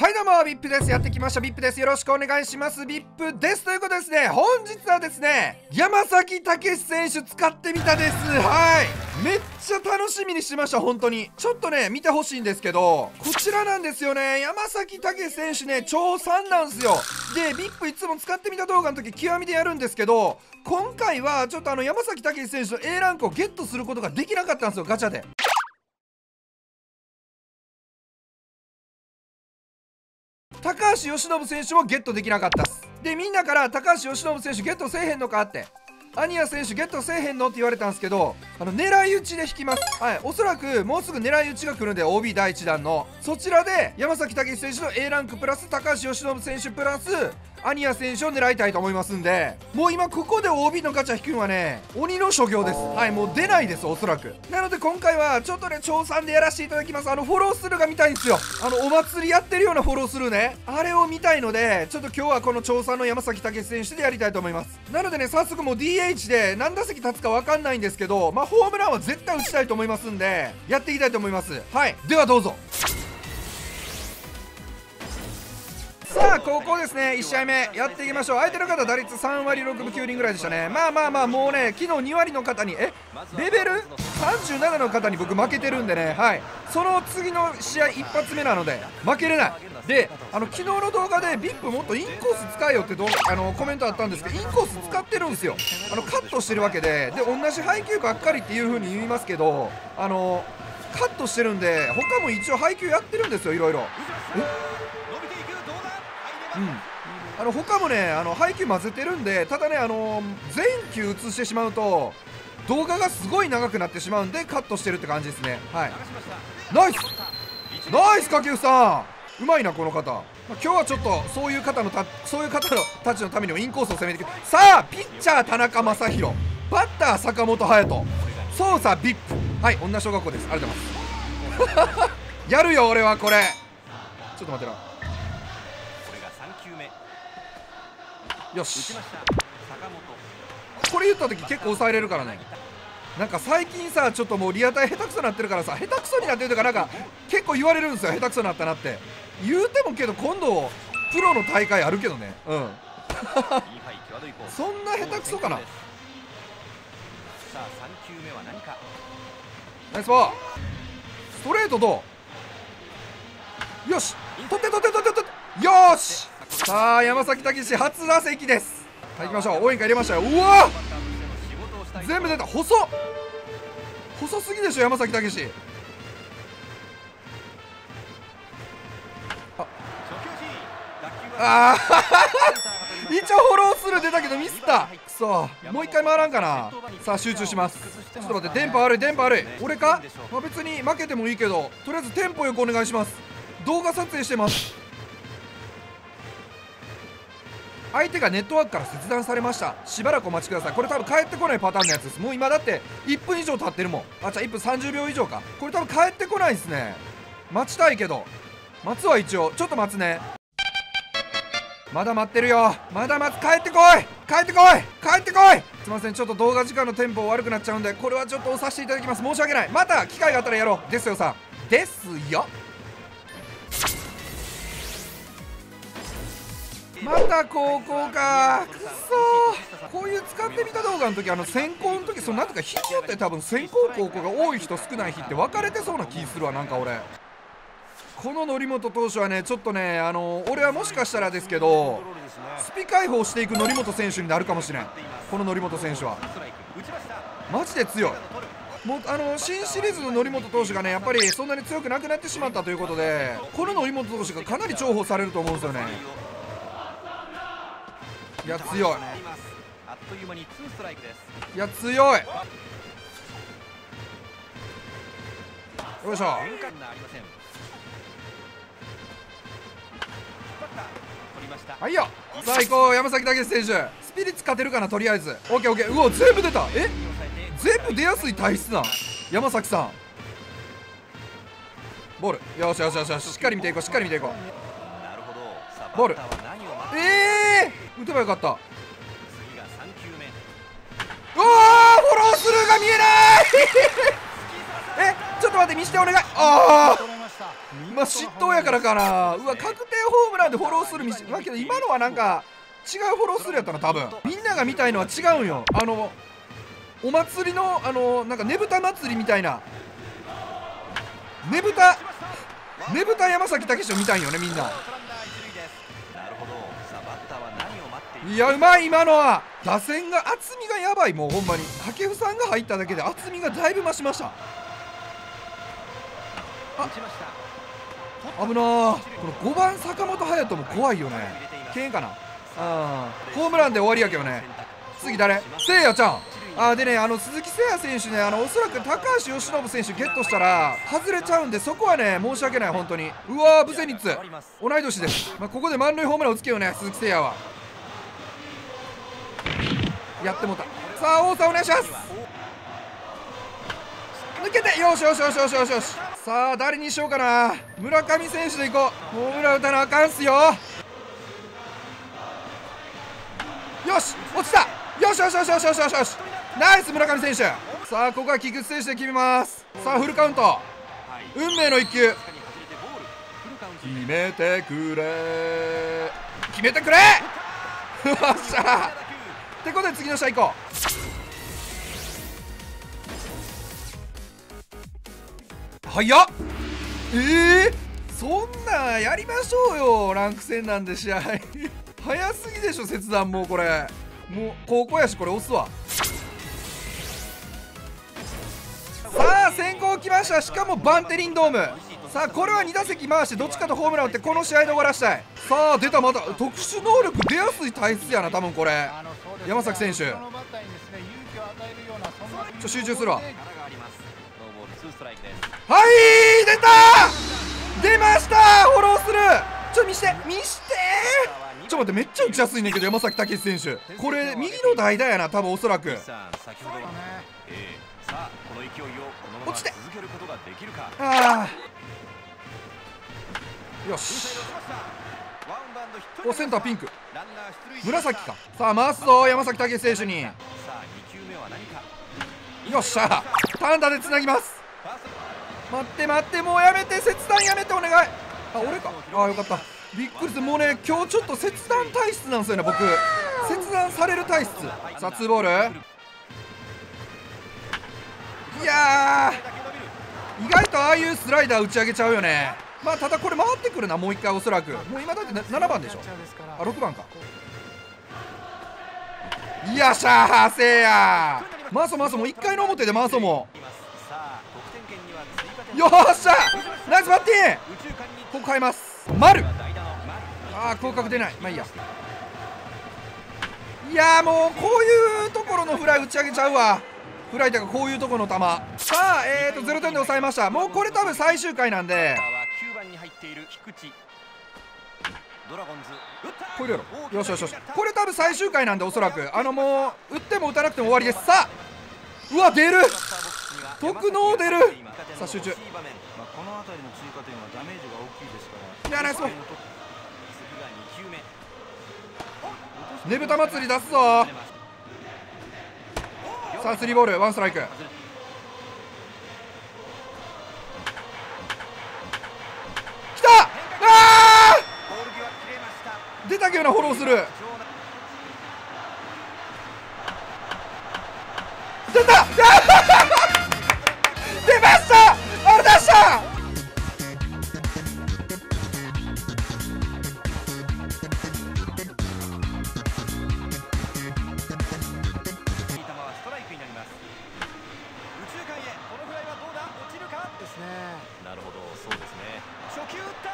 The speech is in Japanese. はいどうも、ビップです。やってきました、ビップです。よろしくお願いします、ビップです。ということでですね、本日はですね、山崎武史選手使ってみたです。はい。めっちゃ楽しみにしました、本当に。ちょっとね、見てほしいんですけど、こちらなんですよね。山崎武史選手ね、超3なんですよ。で、ビップいつも使ってみた動画の時、極みでやるんですけど、今回はちょっと山崎武史選手の A ランクをゲットすることができなかったんですよ、ガチャで。高橋由伸選手もゲットできなかったっす。で、みんなから高橋由伸選手ゲットせえへんのかって、アニヤ選手ゲットせえへんのって言われたんですけど、狙い撃ちで引きます。はい、おそらくもうすぐ狙い撃ちが来るんで、OB 第1弾の。そちらで、山崎武史選手の A ランクプラス、高橋由伸選手プラス、アニヤ選手を狙いたいと思いますんで、もう今ここで OB のガチャ引くのはね、鬼の所業です。はい、もう出ないです、おそらく。なので今回は、ちょっとね、調査でやらせていただきます。フォロースルーが見たいんですよ。お祭りやってるようなフォロースルーね。あれを見たいので、ちょっと今日はこの調査の山崎武史選手でやりたいと思います。なのでね、早速もう DH で何打席立つかわかんないんですけど、まあ、ホームランは絶対打ちたいと思いますんで、やっていきたいと思います。はい、ではどうぞ。さあ、ここですね、1試合目やっていきましょう。相手の方打率3割6分9厘ぐらいでしたね。まあまあまあ、もうね、昨日2割の方にレベル37の方に僕負けてるんでね。はい、その次の試合一発目なので負けれないで、昨日の動画で VIP もっとインコース使えよってコメントあったんですけど、インコース使ってるんですよ。カットしてるわけで、同じ配球ばっかりっていう風に言いますけど、カットしてるんで、他も一応配球やってるんですよ、いろいろ。他もね、配球混ぜてるんで、ただね、全球映してしまうと動画がすごい長くなってしまうんで、カットしてるって感じですね。はい、ナイスナイス、掛布さんうまいな、この方。今日はちょっとそういう方たちのためにもインコースを攻めていく。さあ、ピッチャー田中将大、バッター坂本勇人、操作 VIP。 はい、女小学校です。ありがとうございます。やるよ俺はこれ。ちょっと待ってな。よし、これ言った時結構抑えれるからね。なんか最近さ、ちょっともうリアタイ下手くそになってるからさ、下手くそになってるとか、なんか結構言われるんですよ、下手くそになったなって。言うてもけど、今度プロの大会あるけどね。うんそんな下手くそかな。ナイスボール、ストレートどう。よし、取って取って取って取って、よーし。さあ、山崎武史初打席です。はい、行きましょう。応援歌入れましたよ。うわっ、全部出た。細すぎでしょ、山崎武史。ああ一応フォロースルー出たけどミスった。くそ、もう一回回らんかな。さあ、集中します。ちょっと待って、電波悪い。俺か、まあ、別に負けてもいいけど、とりあえずテンポよくお願いします。動画撮影してます。相手がネットワークから切断されました。しばらくお待ちください。これ多分帰ってこないパターンのやつです。もう今だって1分以上経ってるもん。あ、じゃあ1分30秒以上か。これ多分帰ってこないですね。待ちたいけど、待つは一応ちょっと待つね。まだ待ってるよ、まだ待つ。帰ってこい帰ってこい帰ってこい。すいません、ちょっと動画時間のテンポ悪くなっちゃうんで、これはちょっと押させていただきます。申し訳ない。また機会があったらやろう。ですよさんですよ。また高校か、くそー。こういう使ってみた動画の時、選考の時、なんとか日によって多分選考高校が多い人少ない日って分かれてそうな気するわ。なんか俺この則本投手はね、ちょっとね、俺はもしかしたらですけど、スピ解放していく則本選手になるかもしれん。この則本選手はマジで強い。もう新シリーズの則本投手がね、やっぱりそんなに強くなくなってしまったということで、この則本投手がかなり重宝されると思うんですよね。いや強い、いや強い。よいしょ。はいよ、さあ行こう、山崎武史選手。スピリッツ勝てるかな、とりあえず。オッケーオッケー。うわ、全部出た。全部出やすい体質な山崎さん。ボール、よしよしよしよし、しっかり見ていこう、しっかり見ていこう。ボール、打てばよかった。うわー、フォロースルーが見えない。ちょっと待って、見してお願い。ああ、まあ失投やからかな。うわ、確定ホームランでフォローする道、まあ、けど今のはなんか違うフォローするやったな。多分みんなが見たいのは違うんよ。お祭りのなんかねぶた祭りみたいな、ねぶた山崎武史を見たいよね、みんな。いや、うまい、今のは。打線が厚みがやばい、もうほんまに掛布さんが入っただけで厚みがだいぶ増しました。あ、危なー。この5番坂本勇人も怖いよね。敬遠かな。ホームランで終わりやけどね。次誰？せいやちゃん。でね、鈴木誠也選手ね、おそらく高橋由伸選手ゲットしたら外れちゃうんで、そこはね、申し訳ない、本当に。うわー、ブゼニッツ、同い年です。まあ、ここで満塁ホームラン打つけよね、鈴木誠也は。やってもた。さあ、王さん、お願いします。抜けて、よしよしよしよしよしよし。さあ、誰にしようかな。村上選手でいこう。ホームラン打たなあかんっすよ。よし、落ちた。よしよしよしよしよしよし。ナイス、村上選手。さあ、ここは菊池選手で決めます。さあ、フルカウント、運命の一球、決めてくれ、決めてくれ。よっしゃー。ってことで次の試合行こう。早っ。そんなんやりましょうよ、ランク戦なんで試合早すぎでしょ、切断。もうこれもう高校やし、これ押すわ。さあ、先行きました。しかもバンテリンドーム。さあ、これは2打席回してどっちかとホームラン打ってこの試合で終わらしたい。さあ、出た。また特殊能力出やすい体質やな、多分これ山崎選手。集中するわ。はい、出た、出ました、フォローする。見して、見してー。ちょっと待って、めっちゃ打ちやすいねんけど、山崎武史選手、これ右の代打やな、多分おそらく。落ちて、ああ、よし。お、センターピンク、紫か。さあ、回すぞ、山崎武史選手に。よっしゃ、単打でつなぎます。待って待って、もうやめて、切断やめて、お願い。あ、俺か。ああ、よかった、びっくりする。もうね、今日ちょっと切断体質なんですよね、僕。切断される体質。さあ、ツーボール。いやー、意外とああいうスライダー打ち上げちゃうよね。まあ、ただこれ回ってくるな、もう一回おそらく。もう今だって7番でしょ。あ、6番か。いや、しゃー、せいやー、回そう回そう、もう1回の表で回そうもう。よっしゃ、ナイスバッティン。ここ変えます、丸。ああ、広角出ない。まあいいや。いやー、もうこういうところのフライ打ち上げちゃうわ。フライというか、こういうところの球。さあ、0点で抑えました。もうこれ多分最終回なんで、これやろ。よしよしよし、これ多分最終回なんで、おそらくもう打っても打たなくても終わりです。さあ、うわ、出る、特能出る。さあ、集中。この辺りの追加点はダメージが大きいですから。いや、ナイスボール。ねぶた祭り出すぞ。さあ、スリーボール、ワンストライク。きた。あー、出たけどな、フォローする。出た出ました、あれ出した。なるほど、そうですね。初球打った。